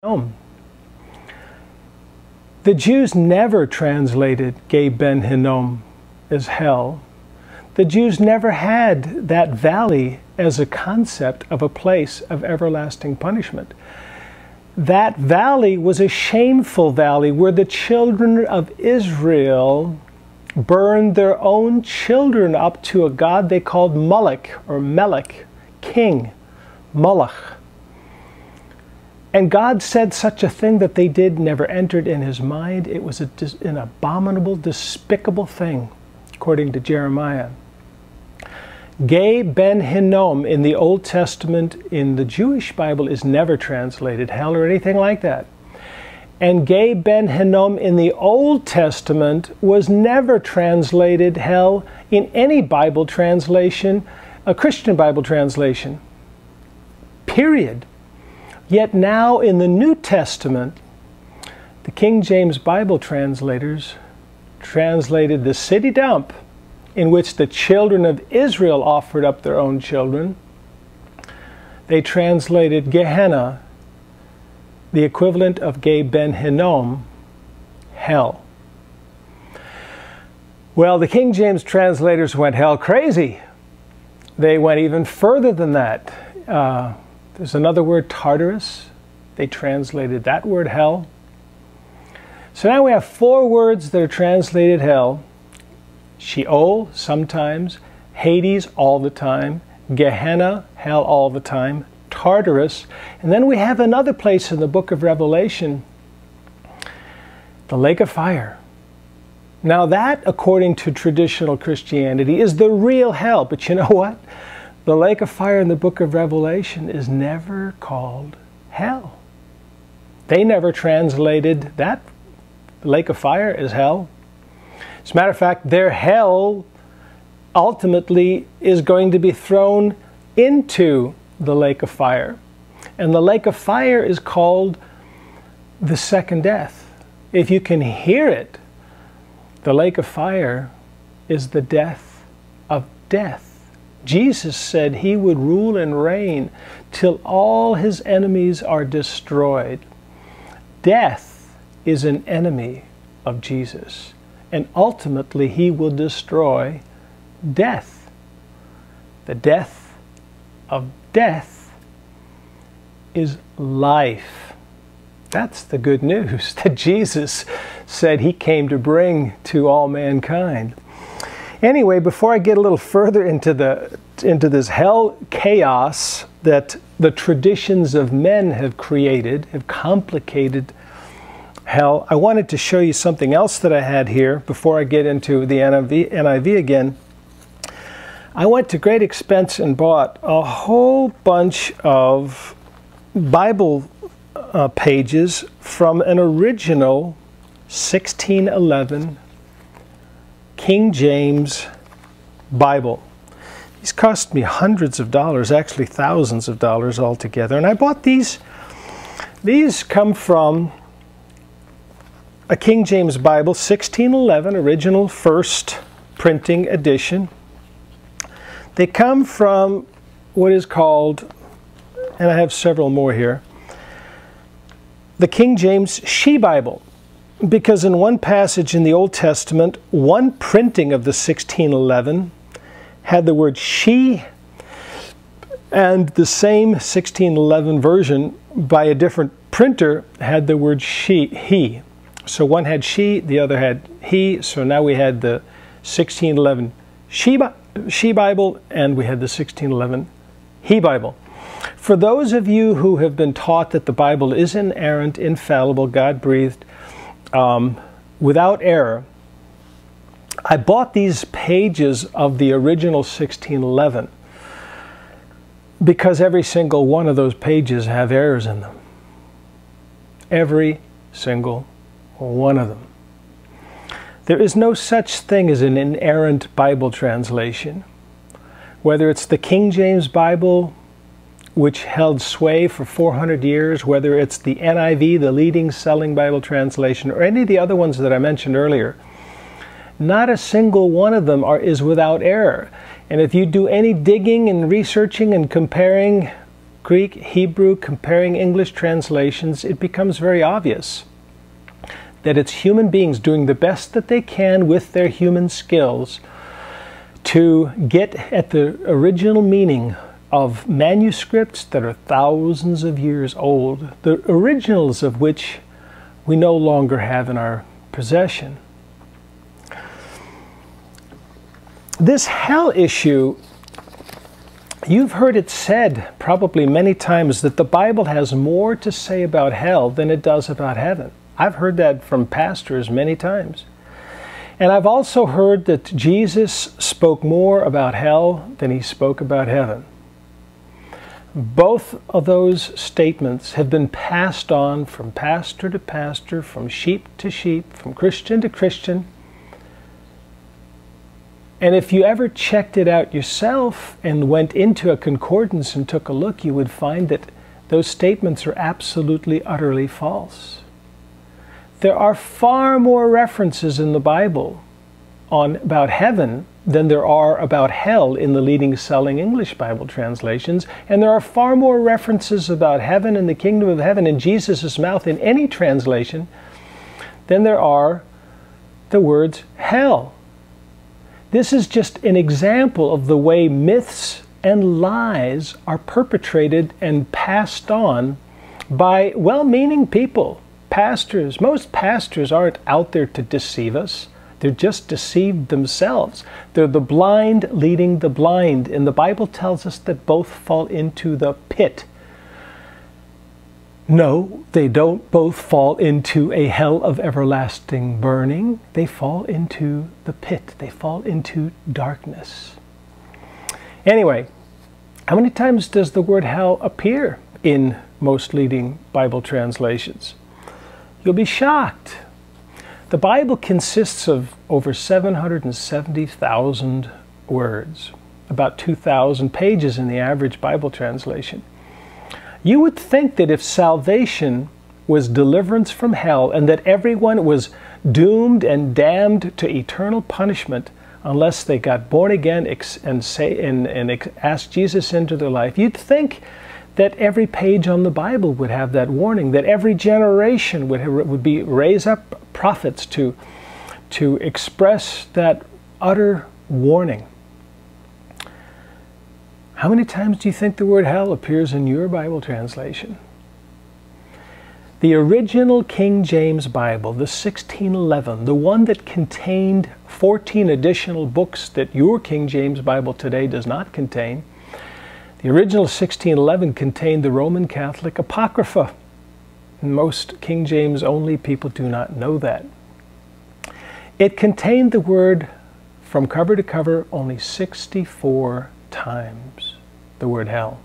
The Jews never translated Gei Ben Hinnom as hell. The Jews never had that valley as a concept of a place of everlasting punishment. That valley was a shameful valley where the children of Israel burned their own children up to a god they called Moloch or Melech, King Moloch. And God said such a thing that they did never entered in his mind. It was an abominable, despicable thing, according to Jeremiah. Gei Ben Hinnom in the Old Testament, in the Jewish Bible, is never translated hell or anything like that. And Gei Ben Hinnom in the Old Testament was never translated hell in any Bible translation, a Christian Bible translation, period. Yet now in the New Testament, the King James Bible translators translated the city dump in which the children of Israel offered up their own children. They translated Gehenna, the equivalent of Gei Ben Hinnom, hell. Well, the King James translators went hell crazy. They went even further than that. There's another word, Tartarus. They translated that word hell. So now we have four words that are translated hell. Sheol, sometimes. Hades, all the time. Gehenna, hell all the time. Tartarus. And then we have another place in the book of Revelation, the lake of fire. Now that, according to traditional Christianity, is the real hell. But you know what? The lake of fire in the book of Revelation is never called hell. They never translated that lake of fire as hell. As a matter of fact, their hell ultimately is going to be thrown into the lake of fire. And the lake of fire is called the second death. If you can hear it, the lake of fire is the death of death. Jesus said he would rule and reign till all his enemies are destroyed. Death is an enemy of Jesus, and ultimately he will destroy death. The death of death is life. That's the good news that Jesus said he came to bring to all mankind. Anyway, before I get a little further into this hell chaos that the traditions of men have created, have complicated hell, I wanted to show you something else that I had here before I get into the NIV again. I went to great expense and bought a whole bunch of Bible pages from an original 1611 King James Bible. These cost me hundreds of dollars, actually thousands of dollars altogether. And I bought these. These come from a King James Bible, 1611, original first printing edition. They come from what is called, and I have several more here, the King James She Bible. Because in one passage in the Old Testament, one printing of the 1611 had the word she, and the same 1611 version by a different printer had the word she, he. So one had she, the other had he, so now we had the 1611 she Bible, and we had the 1611 he Bible. For those of you who have been taught that the Bible is inerrant, infallible, God-breathed, without error, I bought these pages of the original 1611 because every single one of those pages have errors in them. Every single one of them. There is no such thing as an inerrant Bible translation. Whether it's the King James Bible, which held sway for 400 years, whether it's the NIV, the leading selling Bible translation, or any of the other ones that I mentioned earlier, not a single one of them is without error. And if you do any digging and researching and comparing Greek, Hebrew, comparing English translations, it becomes very obvious that it's human beings doing the best that they can with their human skills to get at the original meaning of manuscripts that are thousands of years old, the originals of which we no longer have in our possession. This hell issue, you've heard it said probably many times that the Bible has more to say about hell than it does about heaven. I've heard that from pastors many times. And I've also heard that Jesus spoke more about hell than he spoke about heaven. Both of those statements have been passed on from pastor to pastor, from sheep to sheep, from Christian to Christian. And if you ever checked it out yourself and went into a concordance and took a look, you would find that those statements are absolutely, utterly false. There are far more references in the Bible about heaven than there are about hell in the leading selling English Bible translations, and there are far more references about heaven and the kingdom of heaven in Jesus' mouth in any translation than there are the words hell. This is just an example of the way myths and lies are perpetrated and passed on by well-meaning people. Pastors, most pastors aren't out there to deceive us. They're just deceived themselves. They're the blind leading the blind, and the Bible tells us that both fall into the pit. No, they don't both fall into a hell of everlasting burning. They fall into the pit. They fall into darkness. Anyway, how many times does the word hell appear in most leading Bible translations? You'll be shocked. The Bible consists of over 770,000 words, about 2,000 pages in the average Bible translation. You would think that if salvation was deliverance from hell and that everyone was doomed and damned to eternal punishment unless they got born again and asked Jesus into their life, you'd think that every page on the Bible would have that warning, that every generation would raise up prophets to express that utter warning. How many times do you think the word hell appears in your Bible translation? The original King James Bible, the 1611, the one that contained 14 additional books that your King James Bible today does not contain, the original 1611 contained the Roman Catholic Apocrypha. Most King James only people do not know that. It contained the word from cover to cover only 64 times, the word hell.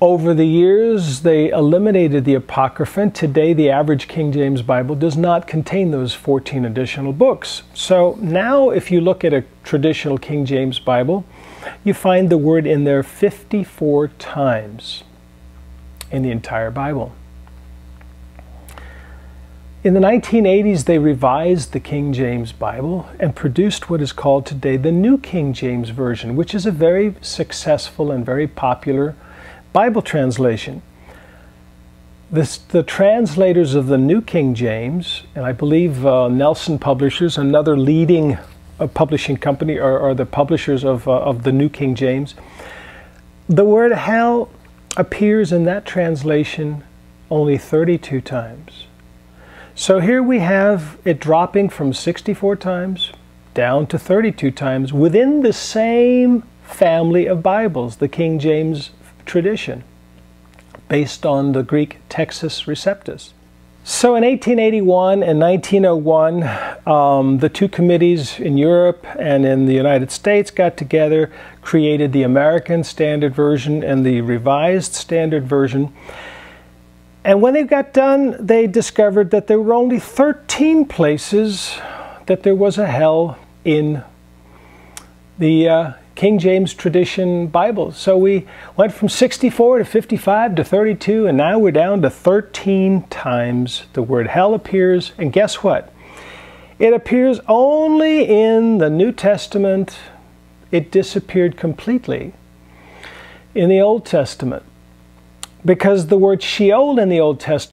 Over the years, they eliminated the Apocrypha. Today, the average King James Bible does not contain those 14 additional books. So now, if you look at a traditional King James Bible, you find the word in there 54 times in the entire Bible. In the 1980s, they revised the King James Bible and produced what is called today the New King James Version, which is a very successful and very popular Bible translation. The translators of the New King James, and I believe Nelson Publishers, another leading publishing company, are the publishers of the New King James. The word hell appears in that translation only 32 times. So here we have it dropping from 64 times down to 32 times within the same family of Bibles, the King James tradition, based on the Greek textus receptus. So in 1881 and 1901, the two committees in Europe and in the United States got together, created the American Standard Version and the Revised Standard Version. And when they got done, they discovered that there were only 13 places that there was a hell in the King James tradition Bible. So we went from 64 to 55 to 32, and now we're down to 13 times the word hell appears. And guess what? It appears only in the New Testament. It disappeared completely in the Old Testament, because the word Sheol in the Old Testament